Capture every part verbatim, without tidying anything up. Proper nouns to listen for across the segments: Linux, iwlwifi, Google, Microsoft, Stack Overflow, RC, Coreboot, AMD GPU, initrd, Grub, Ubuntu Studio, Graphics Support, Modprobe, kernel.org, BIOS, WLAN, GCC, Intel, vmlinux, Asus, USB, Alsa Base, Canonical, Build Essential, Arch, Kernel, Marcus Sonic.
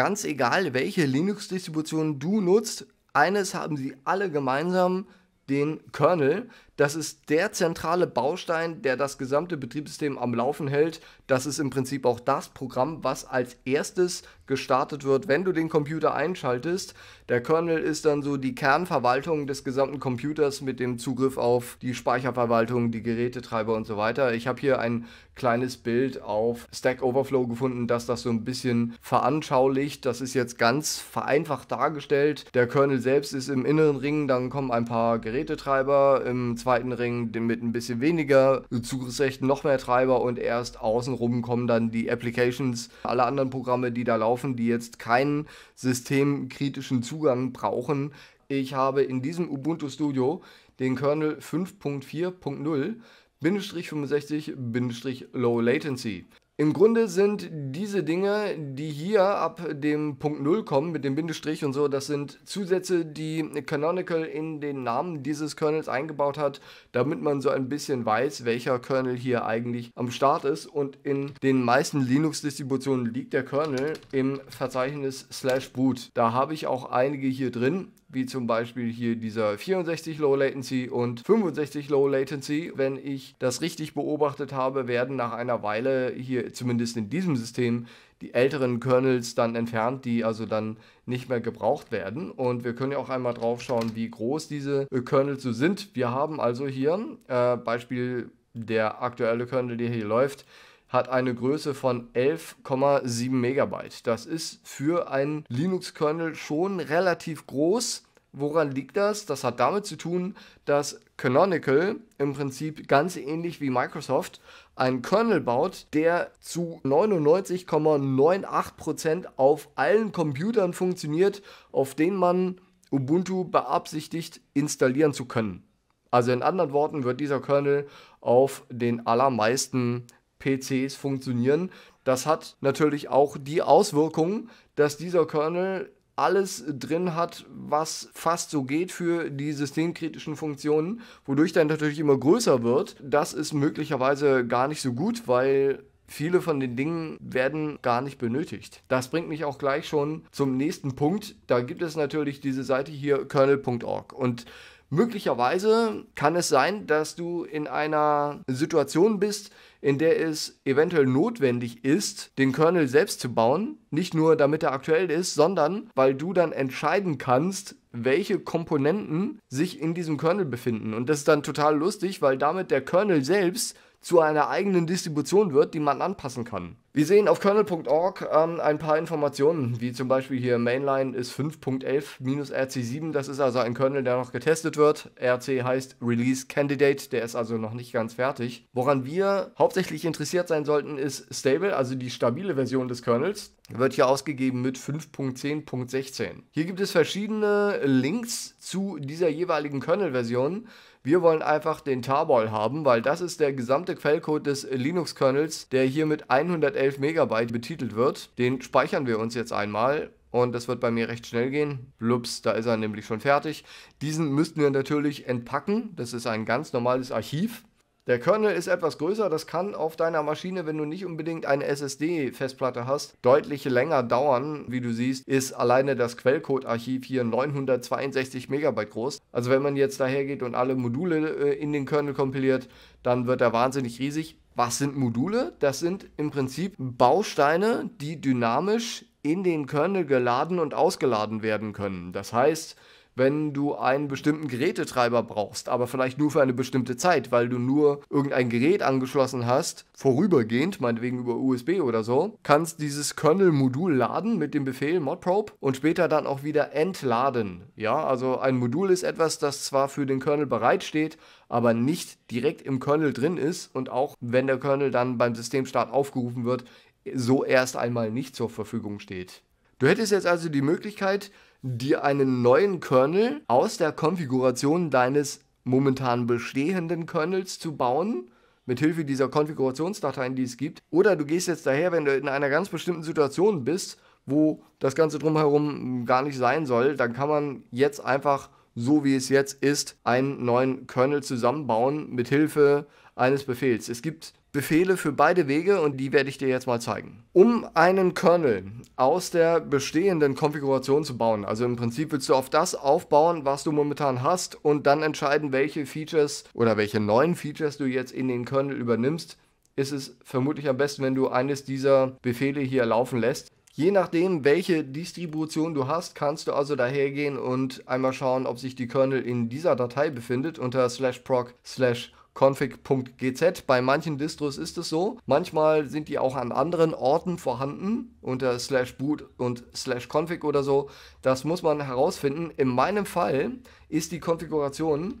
Ganz egal, welche Linux-Distribution du nutzt, eines haben sie alle gemeinsam, den Kernel. Das ist der zentrale Baustein, der das gesamte Betriebssystem am Laufen hält. Das ist im Prinzip auch das Programm, was als erstes gestartet wird, wenn du den Computer einschaltest. Der Kernel ist dann so die Kernverwaltung des gesamten Computers mit dem Zugriff auf die Speicherverwaltung, die Gerätetreiber und so weiter. Ich habe hier ein kleines Bild auf Stack Overflow gefunden, das das so ein bisschen veranschaulicht. Das ist jetzt ganz vereinfacht dargestellt. Der Kernel selbst ist im inneren Ring, dann kommen ein paar Gerätetreiber, im zweiten Ring mit ein bisschen weniger Zugriffsrechten noch mehr Treiber und erst außenrum kommen dann die Applications, alle anderen Programme, die da laufen, die jetzt keinen systemkritischen Zugang brauchen. Ich habe in diesem Ubuntu Studio den Kernel fünf Punkt vier Punkt null Bindestrich fünfundsechzig Bindestrich Low Latency. Im Grunde sind diese Dinge, die hier ab dem Punkt null kommen, mit dem Bindestrich und so, das sind Zusätze, die Canonical in den Namen dieses Kernels eingebaut hat, damit man so ein bisschen weiß, welcher Kernel hier eigentlich am Start ist. Und in den meisten Linux-Distributionen liegt der Kernel im Verzeichnis slash boot. Da habe ich auch einige hier drin, wie zum Beispiel hier dieser vierundsechzig Low Latency und fünfundsechzig Low Latency. Wenn ich das richtig beobachtet habe, werden nach einer Weile hier, zumindest in diesem System, die älteren Kernels dann entfernt, die also dann nicht mehr gebraucht werden. Und wir können ja auch einmal drauf schauen, wie groß diese Kernel so sind. Wir haben also hier, äh, Beispiel der aktuelle Kernel, der hier läuft, hat eine Größe von elf Komma sieben Megabyte. Das ist für einen Linux-Kernel schon relativ groß. Woran liegt das? Das hat damit zu tun, dass Canonical im Prinzip ganz ähnlich wie Microsoft einen Kernel baut, der zu neunundneunzig Komma neunundachtzig Prozent auf allen Computern funktioniert, auf denen man Ubuntu beabsichtigt installieren zu können. Also in anderen Worten wird dieser Kernel auf den allermeisten P Cs funktionieren. Das hat natürlich auch die Auswirkung, dass dieser Kernel alles drin hat, was fast so geht für die systemkritischen Funktionen, wodurch dann natürlich immer größer wird. Das ist möglicherweise gar nicht so gut, weil viele von den Dingen werden gar nicht benötigt. Das bringt mich auch gleich schon zum nächsten Punkt. Da gibt es natürlich diese Seite hier, kernel punkt org, und möglicherweise kann es sein, dass du in einer Situation bist, in der es eventuell notwendig ist, den Kernel selbst zu bauen. Nicht nur, damit er aktuell ist, sondern weil du dann entscheiden kannst, welche Komponenten sich in diesem Kernel befinden. Und das ist dann total lustig, weil damit der Kernel selbst zu einer eigenen Distribution wird, die man anpassen kann. Wir sehen auf kernel punkt org ähm, ein paar Informationen, wie zum Beispiel hier Mainline ist fünf Punkt elf R C sieben, das ist also ein Kernel, der noch getestet wird. R C heißt Release Candidate, der ist also noch nicht ganz fertig. Woran wir hauptsächlich interessiert sein sollten, ist Stable, also die stabile Version des Kernels, wird hier ausgegeben mit fünf Punkt zehn Punkt sechzehn. Hier gibt es verschiedene Links zu dieser jeweiligen Kernel-Version. Wir wollen einfach den Tarball haben, weil das ist der gesamte Quellcode des Linux-Kernels, der hier mit hundertelf Megabyte betitelt wird. Den speichern wir uns jetzt einmal und das wird bei mir recht schnell gehen. Blups, da ist er nämlich schon fertig. Diesen müssten wir natürlich entpacken. Das ist ein ganz normales Archiv. Der Kernel ist etwas größer, das kann auf deiner Maschine, wenn du nicht unbedingt eine S S D-Festplatte hast, deutlich länger dauern. Wie du siehst, ist alleine das Quellcode-Archiv hier neunhundertzweiundsechzig Megabyte groß. Also wenn man jetzt dahergeht und alle Module in den Kernel kompiliert, dann wird er wahnsinnig riesig. Was sind Module? Das sind im Prinzip Bausteine, die dynamisch in den Kernel geladen und ausgeladen werden können. Das heißt, wenn du einen bestimmten Gerätetreiber brauchst, aber vielleicht nur für eine bestimmte Zeit, weil du nur irgendein Gerät angeschlossen hast, vorübergehend, meinetwegen über U S B oder so, kannst dieses Kernel-Modul laden mit dem Befehl Modprobe und später dann auch wieder entladen. Ja, also ein Modul ist etwas, das zwar für den Kernel bereitsteht, aber nicht direkt im Kernel drin ist und auch wenn der Kernel dann beim Systemstart aufgerufen wird, so erst einmal nicht zur Verfügung steht. Du hättest jetzt also die Möglichkeit, dir einen neuen Kernel aus der Konfiguration deines momentan bestehenden Kernels zu bauen, mithilfe dieser Konfigurationsdateien, die es gibt. Oder du gehst jetzt daher, wenn du in einer ganz bestimmten Situation bist, wo das Ganze drumherum gar nicht sein soll, dann kann man jetzt einfach, so wie es jetzt ist, einen neuen Kernel zusammenbauen mithilfe eines Befehls. Es gibt Befehle für beide Wege und die werde ich dir jetzt mal zeigen. Um einen Kernel aus der bestehenden Konfiguration zu bauen, also im Prinzip willst du auf das aufbauen, was du momentan hast und dann entscheiden, welche Features oder welche neuen Features du jetzt in den Kernel übernimmst, ist es vermutlich am besten, wenn du eines dieser Befehle hier laufen lässt. Je nachdem, welche Distribution du hast, kannst du also dahergehen und einmal schauen, ob sich die Kernel in dieser Datei befindet unter slash proc slash config.gz. Bei manchen Distros ist es so. Manchmal sind die auch an anderen Orten vorhanden, unter slash boot und slash config oder so. Das muss man herausfinden. In meinem Fall ist die Konfiguration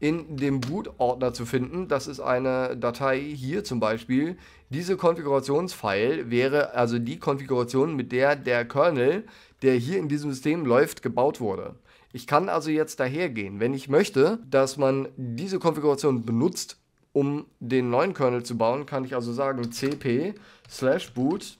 in dem Boot-Ordner zu finden. Das ist eine Datei hier zum Beispiel. Diese Konfigurationsfile wäre also die Konfiguration, mit der der Kernel, der hier in diesem System läuft, gebaut wurde. Ich kann also jetzt dahergehen, wenn ich möchte, dass man diese Konfiguration benutzt, um den neuen Kernel zu bauen, kann ich also sagen cp slash boot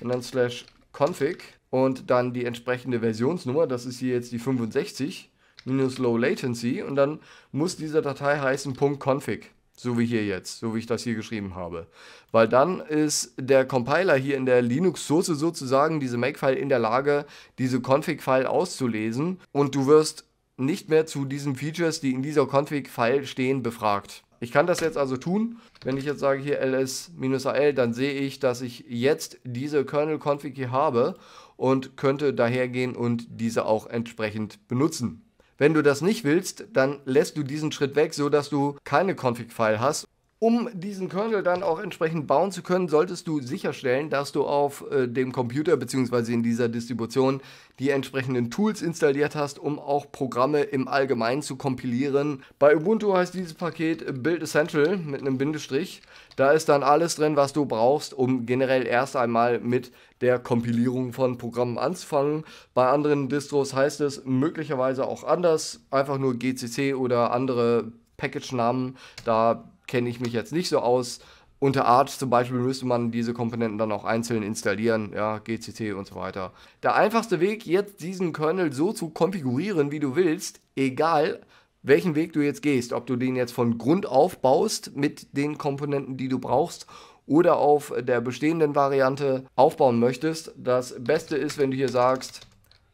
und dann slash config und dann die entsprechende Versionsnummer, das ist hier jetzt die fünfundsechzig, minus low latency und dann muss diese Datei heißen .config, so wie hier jetzt, so wie ich das hier geschrieben habe. Weil dann ist der Compiler hier in der Linux-Source sozusagen, diese Makefile, in der Lage, diese Config-File auszulesen und du wirst nicht mehr zu diesen Features, die in dieser Config-File stehen, befragt. Ich kann das jetzt also tun. Wenn ich jetzt sage hier ls-al, dann sehe ich, dass ich jetzt diese Kernel-Config hier habe und könnte dahergehen und diese auch entsprechend benutzen. Wenn du das nicht willst, dann lässt du diesen Schritt weg, sodass du keine Config-File hast. Um diesen Kernel dann auch entsprechend bauen zu können, solltest du sicherstellen, dass du auf äh, dem Computer bzw. in dieser Distribution die entsprechenden Tools installiert hast, um auch Programme im Allgemeinen zu kompilieren. Bei Ubuntu heißt dieses Paket Build Essential mit einem Bindestrich. Da ist dann alles drin, was du brauchst, um generell erst einmal mit der Kompilierung von Programmen anzufangen. Bei anderen Distros heißt es möglicherweise auch anders, einfach nur G C C oder andere Package-Namen, da kenne ich mich jetzt nicht so aus. Unter Arch zum Beispiel müsste man diese Komponenten dann auch einzeln installieren, ja, G C C und so weiter. Der einfachste Weg, jetzt diesen Kernel so zu konfigurieren, wie du willst, egal welchen Weg du jetzt gehst, ob du den jetzt von Grund auf baust mit den Komponenten, die du brauchst, oder auf der bestehenden Variante aufbauen möchtest. Das Beste ist, wenn du hier sagst,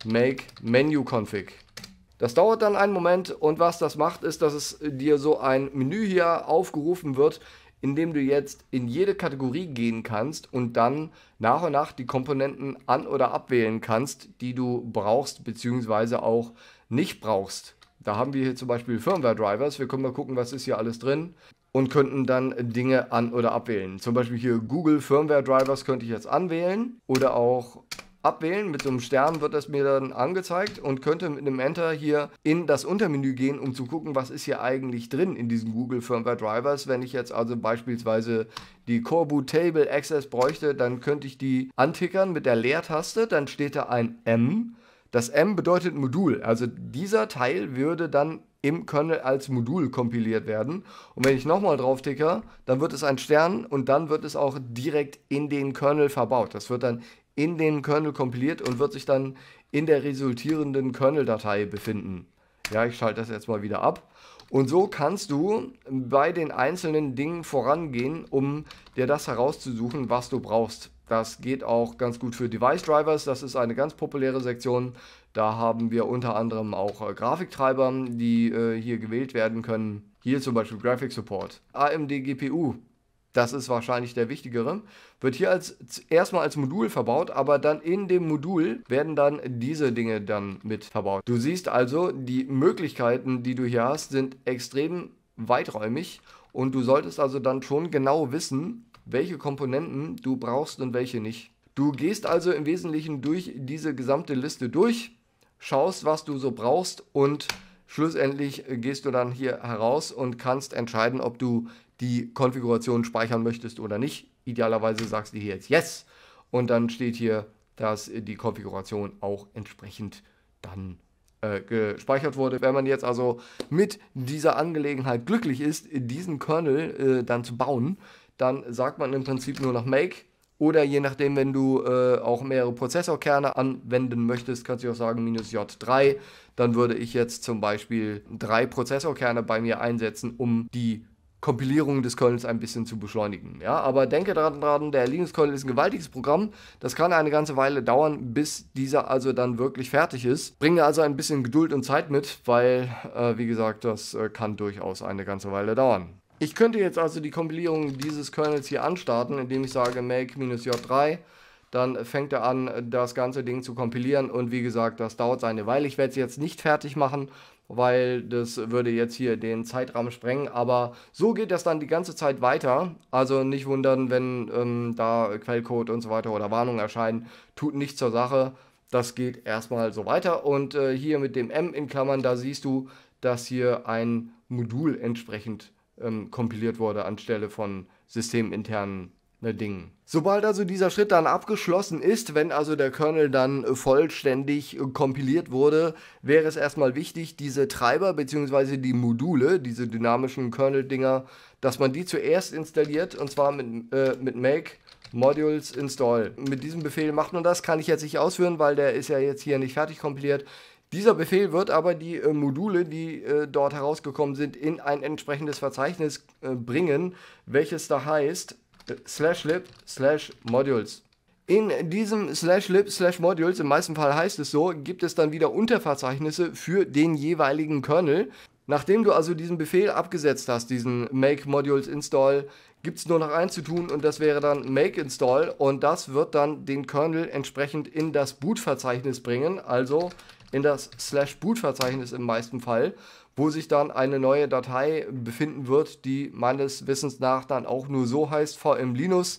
make menu config. Das dauert dann einen Moment und was das macht, ist, dass es dir so ein Menü hier aufgerufen wird, in dem du jetzt in jede Kategorie gehen kannst und dann nach und nach die Komponenten an- oder abwählen kannst, die du brauchst bzw. auch nicht brauchst. Da haben wir hier zum Beispiel Firmware-Drivers, wir können mal gucken, was ist hier alles drin und könnten dann Dinge an- oder abwählen. Zum Beispiel hier Google Firmware-Drivers könnte ich jetzt anwählen oder auch abwählen, mit so einem Stern wird das mir dann angezeigt und könnte mit einem Enter hier in das Untermenü gehen, um zu gucken, was ist hier eigentlich drin in diesen Google Firmware Drivers. Wenn ich jetzt also beispielsweise die Coreboot Table Access bräuchte, dann könnte ich die antickern mit der Leertaste, dann steht da ein M. Das M bedeutet Modul, also dieser Teil würde dann im Kernel als Modul kompiliert werden. Und wenn ich nochmal drauf ticke, dann wird es ein Stern und dann wird es auch direkt in den Kernel verbaut. Das wird dann in den Kernel kompiliert und wird sich dann in der resultierenden Kernel-Datei befinden. Ja, ich schalte das jetzt mal wieder ab. Und so kannst du bei den einzelnen Dingen vorangehen, um dir das herauszusuchen, was du brauchst. Das geht auch ganz gut für Device Drivers, das ist eine ganz populäre Sektion. Da haben wir unter anderem auch äh, Grafiktreiber, die äh, hier gewählt werden können. Hier zum Beispiel Graphics Support, A M D G P U. Das ist wahrscheinlich der wichtigere, wird hier als, erstmal als Modul verbaut, aber dann in dem Modul werden dann diese Dinge dann mit verbaut. Du siehst also, die Möglichkeiten, die du hier hast, sind extrem weiträumig und du solltest also dann schon genau wissen, welche Komponenten du brauchst und welche nicht. Du gehst also im Wesentlichen durch diese gesamte Liste durch, schaust, was du so brauchst und schlussendlich gehst du dann hier heraus und kannst entscheiden, ob du die Konfiguration speichern möchtest oder nicht. Idealerweise sagst du hier jetzt Yes und dann steht hier, dass die Konfiguration auch entsprechend dann äh, gespeichert wurde. Wenn man jetzt also mit dieser Angelegenheit glücklich ist, diesen Kernel äh, dann zu bauen, dann sagt man im Prinzip nur noch Make oder je nachdem, wenn du äh, auch mehrere Prozessorkerne anwenden möchtest, kannst du auch sagen minus J drei. Dann würde ich jetzt zum Beispiel drei Prozessorkerne bei mir einsetzen, um die Kompilierung des Kernels ein bisschen zu beschleunigen. Ja, aber denke daran, der Linux-Kernel ist ein gewaltiges Programm. Das kann eine ganze Weile dauern, bis dieser also dann wirklich fertig ist. Bringe also ein bisschen Geduld und Zeit mit, weil, äh, wie gesagt, das äh, kann durchaus eine ganze Weile dauern. Ich könnte jetzt also die Kompilierung dieses Kernels hier anstarten, indem ich sage make-j drei. Dann fängt er an, das ganze Ding zu kompilieren. Und wie gesagt, das dauert seine Weile. Ich werde es jetzt nicht fertig machen, weil das würde jetzt hier den Zeitrahmen sprengen. Aber so geht das dann die ganze Zeit weiter. Also nicht wundern, wenn ähm, da Quellcode und so weiter oder Warnungen erscheinen. Tut nichts zur Sache. Das geht erstmal so weiter. Und äh, hier mit dem M in Klammern, da siehst du, dass hier ein Modul entsprechend ähm, kompiliert wurde anstelle von systeminternen Dingen. Sobald also dieser Schritt dann abgeschlossen ist, wenn also der Kernel dann vollständig kompiliert wurde, wäre es erstmal wichtig, diese Treiber bzw. die Module, diese dynamischen Kernel-Dinger, dass man die zuerst installiert, und zwar mit, äh, mit make modules install. Mit diesem Befehl macht man das, kann ich jetzt nicht ausführen, weil der ist ja jetzt hier nicht fertig kompiliert. Dieser Befehl wird aber die äh, Module, die äh, dort herausgekommen sind, in ein entsprechendes Verzeichnis äh, bringen, welches da heißt slash lib slash modules. In diesem slash lib slash modules, im meisten Fall heißt es so, gibt es dann wieder Unterverzeichnisse für den jeweiligen Kernel. Nachdem du also diesen Befehl abgesetzt hast, diesen make modules install, gibt es nur noch eins zu tun, und das wäre dann make install, und das wird dann den Kernel entsprechend in das Boot-Verzeichnis bringen, also in das slash boot-Verzeichnis im meisten Fall, wo sich dann eine neue Datei befinden wird, die meines Wissens nach dann auch nur so heißt, vmlinux,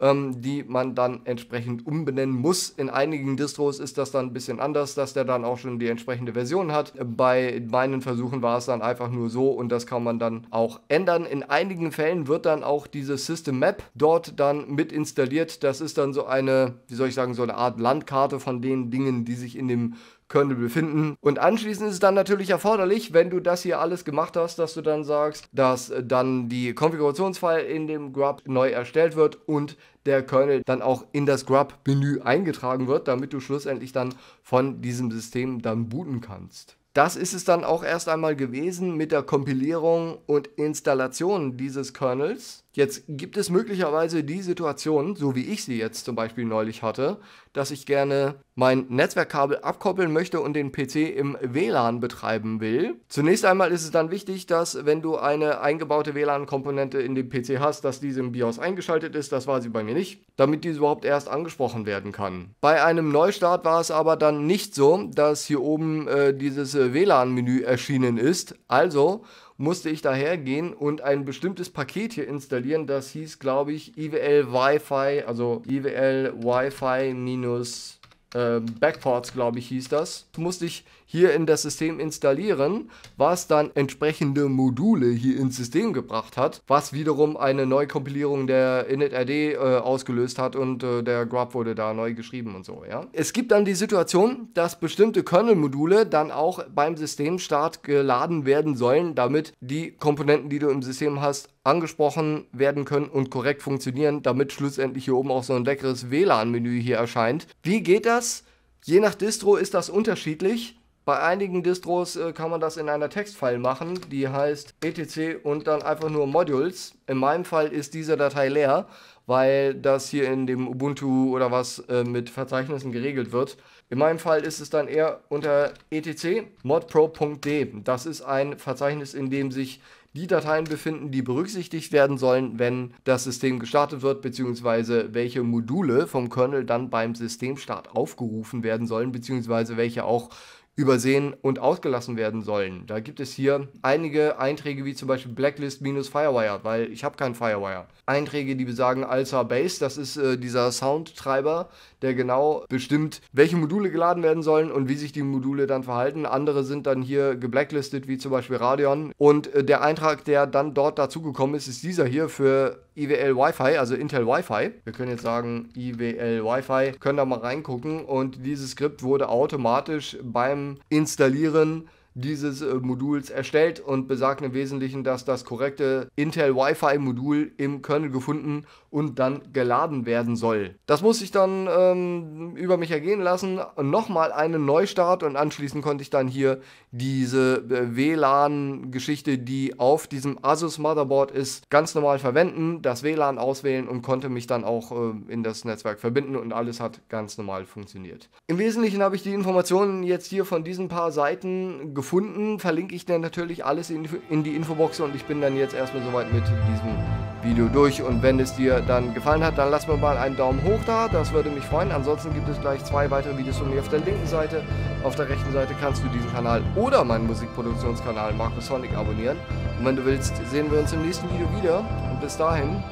ähm, die man dann entsprechend umbenennen muss. In einigen Distros ist das dann ein bisschen anders, dass der dann auch schon die entsprechende Version hat. Bei meinen Versuchen war es dann einfach nur so, und das kann man dann auch ändern. In einigen Fällen wird dann auch diese System Map dort dann mit installiert. Das ist dann so eine, wie soll ich sagen, so eine Art Landkarte von den Dingen, die sich in dem Kernel befinden. Und anschließend ist es dann natürlich erforderlich, wenn du das hier alles gemacht hast, dass du dann sagst, dass dann die Konfigurationsfile in dem Grub neu erstellt wird und der Kernel dann auch in das Grub-Menü eingetragen wird, damit du schlussendlich dann von diesem System dann booten kannst. Das ist es dann auch erst einmal gewesen mit der Kompilierung und Installation dieses Kernels. Jetzt gibt es möglicherweise die Situation, so wie ich sie jetzt zum Beispiel neulich hatte, dass ich gerne mein Netzwerkkabel abkoppeln möchte und den P C im W LAN betreiben will. Zunächst einmal ist es dann wichtig, dass, wenn du eine eingebaute W LAN-Komponente in dem P C hast, dass diese im BIOS eingeschaltet ist. Das war sie bei mir nicht, damit diese überhaupt erst angesprochen werden kann. Bei einem Neustart war es aber dann nicht so, dass hier oben äh, dieses äh, W LAN-Menü erschienen ist. Also musste ich daher gehen und ein bestimmtes Paket hier installieren. Das hieß, glaube ich, iwlwifi, also iwlwifi minus Äh, Backports, glaube ich, hieß das. Musste ich hier in das System installieren, was dann entsprechende Module hier ins System gebracht hat, was wiederum eine Neukompilierung der initrd äh, ausgelöst hat, und äh, der Grub wurde da neu geschrieben und so, ja. Es gibt dann die Situation, dass bestimmte Kernel-Module dann auch beim Systemstart geladen werden sollen, damit die Komponenten, die du im System hast, angesprochen werden können und korrekt funktionieren, damit schlussendlich hier oben auch so ein leckeres W LAN-Menü hier erscheint. Wie geht das? Je nach Distro ist das unterschiedlich. Bei einigen Distros äh, kann man das in einer Textfile machen, die heißt etc und dann einfach nur modules. In meinem Fall ist diese Datei leer, weil das hier in dem Ubuntu oder was äh, mit Verzeichnissen geregelt wird. In meinem Fall ist es dann eher unter etc modprobe.d. Das ist ein Verzeichnis, in dem sich die Dateien befinden, die berücksichtigt werden sollen, wenn das System gestartet wird, beziehungsweise welche Module vom Kernel dann beim Systemstart aufgerufen werden sollen, beziehungsweise welche auch übersehen und ausgelassen werden sollen. Da gibt es hier einige Einträge, wie zum Beispiel Blacklist-Firewire, weil ich habe kein Firewire. Einträge, die besagen Alsa Base, das ist äh, dieser Soundtreiber, der genau bestimmt, welche Module geladen werden sollen und wie sich die Module dann verhalten. Andere sind dann hier geblacklistet, wie zum Beispiel Radeon. Und äh, der Eintrag, der dann dort dazugekommen ist, ist dieser hier für iwlwifi, also Intel Wi-Fi. Wir können jetzt sagen iwlwifi, können da mal reingucken, und dieses Skript wurde automatisch beim Installieren dieses äh, Moduls erstellt und besagt im Wesentlichen, dass das korrekte Intel-Wi-Fi-Modul im Kernel gefunden und dann geladen werden soll. Das musste ich dann ähm, über mich ergehen lassen, nochmal einen Neustart, und anschließend konnte ich dann hier diese äh, W LAN-Geschichte, die auf diesem Asus-Motherboard ist, ganz normal verwenden, das W LAN auswählen und konnte mich dann auch äh, in das Netzwerk verbinden, und alles hat ganz normal funktioniert. Im Wesentlichen habe ich die Informationen jetzt hier von diesen paar Seiten gefunden, verlinke ich dann natürlich alles in, in die Infobox, und ich bin dann jetzt erstmal soweit mit diesem Video durch, und wenn es dir dann gefallen hat, dann lass mir mal einen Daumen hoch da, das würde mich freuen. Ansonsten gibt es gleich zwei weitere Videos von mir auf der linken Seite. Auf der rechten Seite kannst du diesen Kanal oder meinen Musikproduktionskanal Marcus Sonic abonnieren, und wenn du willst, sehen wir uns im nächsten Video wieder, und bis dahin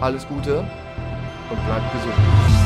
alles Gute und bleib gesund.